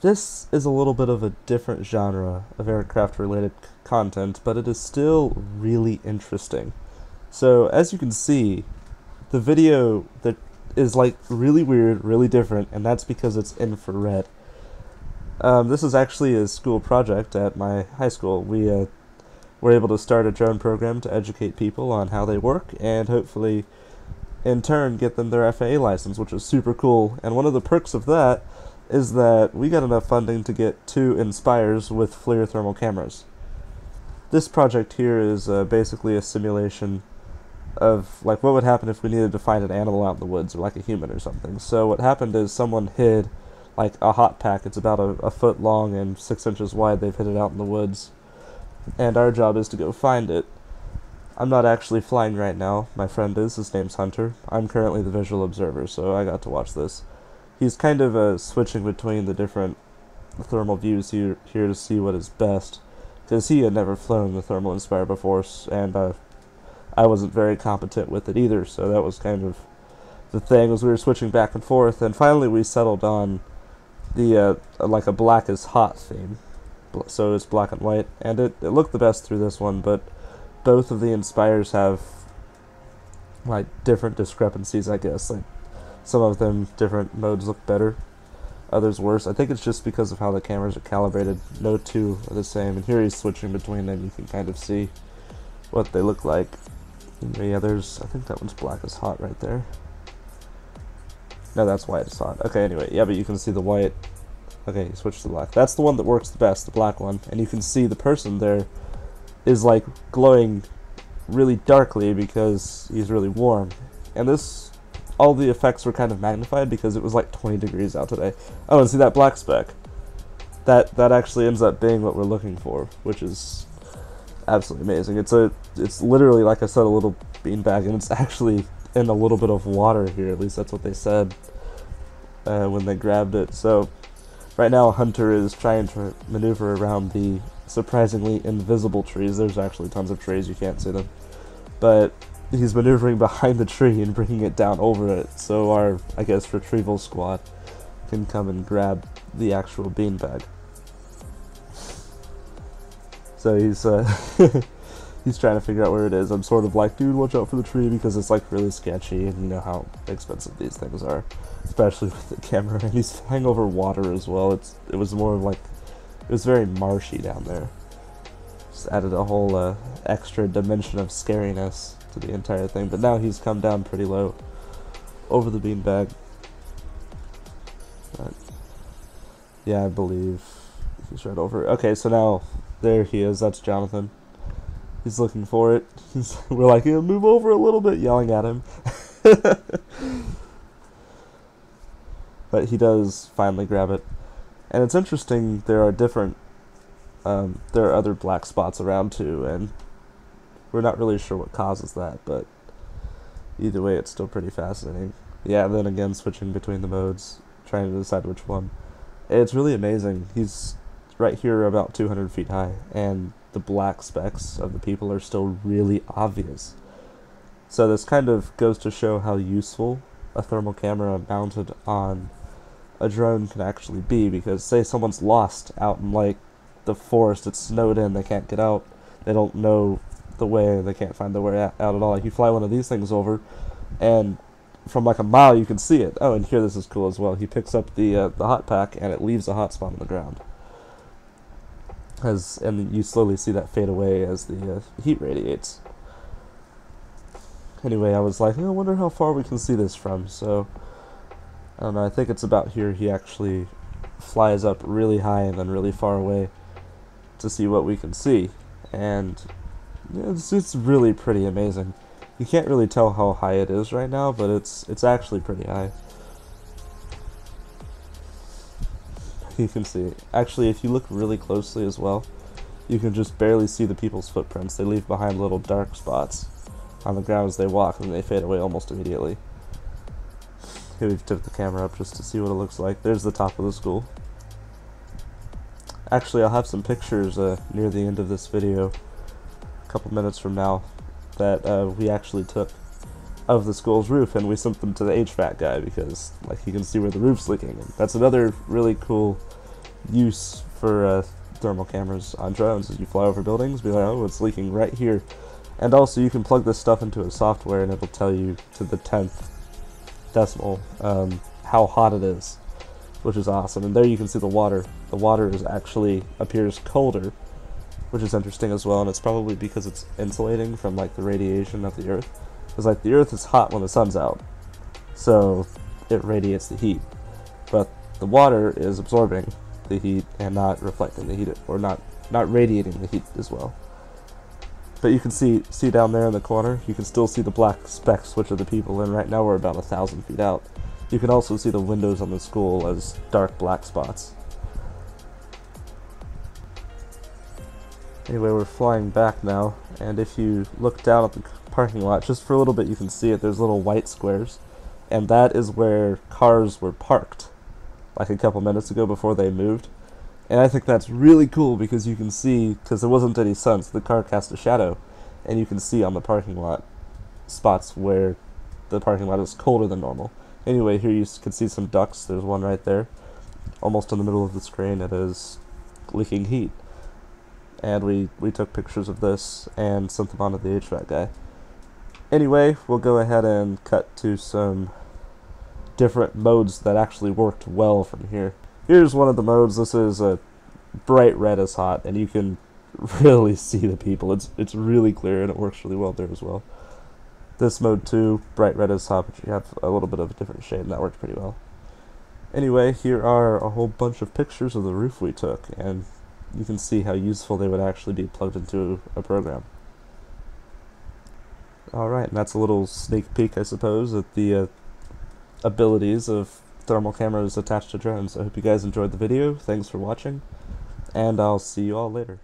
This is a little bit of a different genre of aircraft-related content, but it is still really interesting. So, as you can see, the video that is, like, really weird, really different, and that's because it's infrared. This is actually a school project at my high school. We were able to start a drone program to educate people on how they work, and hopefully, in turn, get them their FAA license, which is super cool. And one of the perks of that is that we got enough funding to get 2 Inspires with FLIR thermal cameras. This project here is basically a simulation of like what would happen if we needed to find an animal out in the woods, or like a human or something. So what happened is someone hid like a hot pack. It's about a foot long and 6 inches wide. They've hid it out in the woods, and our job is to go find it. I'm not actually flying right now. My friend is. His name's Hunter. I'm currently the visual observer, so I got to watch this. He's kind of switching between the different thermal views here to see what is best, because he had never flown the thermal Inspire before, and I wasn't very competent with it either, so that was kind of the thing, was we were switching back and forth, and finally we settled on the like a black is hot theme, so it's black and white, and it looked the best through this one, but both of the Inspires have like different discrepancies, I guess. Like, some of them, different modes look better, others worse. I think it's just because of how the cameras are calibrated. No two are the same, and here he's switching between them. You can kind of see what they look like. And the others, I think that one's black as hot right there. No, that's white as hot. Okay, anyway, yeah, but you can see the white. Okay, you switch to black. That's the one that works the best, the black one. And you can see the person there is, like, glowing really darkly because he's really warm. And this... all the effects were kind of magnified because it was like 20 degrees out today. Oh, and see that black speck? That actually ends up being what we're looking for, which is absolutely amazing. It's literally, like I said, a little beanbag, and it's actually in a little bit of water here. At least that's what they said when they grabbed it. So right now Hunter is trying to maneuver around the surprisingly invisible trees. There's actually tons of trees, you can't see them, but he's maneuvering behind the tree and bringing it down over it, so our, I guess, retrieval squad can come and grab the actual beanbag. So he's he's trying to figure out where it is. I'm sort of like, dude, watch out for the tree, because it's like really sketchy, and you know how expensive these things are, especially with the camera. And he's flying over water as well. It was more of like, it was very marshy down there. Just added a whole extra dimension of scariness to the entire thing, but now he's come down pretty low over the beanbag. Yeah, I believe he's right over it. Okay, so now there he is. That's Jonathan. He's looking for it. We're like, yeah, move over a little bit, yelling at him. But he does finally grab it, and it's interesting. There are different. There are other black spots around too, and we're not really sure what causes that, but either way, it's still pretty fascinating. Yeah, and then again, switching between the modes, trying to decide which one. It's really amazing. He's right here about 200 feet high, and the black specks of the people are still really obvious. So this kind of goes to show how useful a thermal camera mounted on a drone can actually be, because say someone's lost out in, like, the forest, it's snowed in, they can't get out, they don't know the way, they can't find their way out at all. Like, you fly one of these things over, and from like a mile you can see it. Oh, and here, this is cool as well. He picks up the hot pack, and it leaves a hot spot on the ground. And you slowly see that fade away as the heat radiates. Anyway, I was like, I wonder how far we can see this from. So, I don't know, I think it's about here. He actually flies up really high and then really far away to see what we can see. And it's really pretty amazing. You can't really tell how high it is right now, but it's actually pretty high. You can see it. Actually, if you look really closely as well, you can just barely see the people's footprints. They leave behind little dark spots on the ground as they walk, and they fade away almost immediately. Here, we've tipped the camera up just to see what it looks like. There's the top of the school. Actually, I'll have some pictures near the end of this video, couple minutes from now, that we actually took of the school's roof, and we sent them to the HVAC guy because, like, you can see where the roof's leaking. And that's another really cool use for thermal cameras on drones is you fly over buildings, be like, oh, it's leaking right here. And also you can plug this stuff into a software and it'll tell you to the 10th decimal how hot it is, which is awesome. And there you can see the water. The water is actually appears colder, which is interesting as well, and it's probably because it's insulating from like the radiation of the Earth. Because like the Earth is hot when the sun's out, so it radiates the heat. But the water is absorbing the heat and not reflecting the heat, or not radiating the heat as well. But you can see down there in the corner, you can still see the black specks, which are the people, and right now we're about 1,000 feet out. You can also see the windows on the school as dark black spots. Anyway, we're flying back now, and if you look down at the parking lot, just for a little bit you can see it, there's little white squares, and that is where cars were parked, like a couple minutes ago before they moved. And I think that's really cool because you can see, because there wasn't any sun, so the car cast a shadow, and you can see on the parking lot spots where the parking lot is colder than normal. Anyway, here you can see some ducts, there's one right there, almost in the middle of the screen, it is leaking heat. And we took pictures of this and sent them on to the HVAC guy. Anyway, we'll go ahead and cut to some different modes that actually worked well from here. Here's one of the modes. This is a bright red is hot, and you can really see the people. It's really clear, and it works really well there as well. This mode too, bright red is hot, but you have a little bit of a different shade, and that worked pretty well. Anyway, here are a whole bunch of pictures of the roof we took, and you can see how useful they would actually be plugged into a program. Alright, and that's a little sneak peek, I suppose, at the abilities of thermal cameras attached to drones. I hope you guys enjoyed the video, thanks for watching, and I'll see you all later.